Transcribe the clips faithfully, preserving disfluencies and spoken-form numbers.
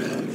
journey.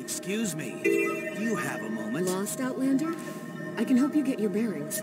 Excuse me, do you have a moment? Lost, Outlander? I can help you get your bearings.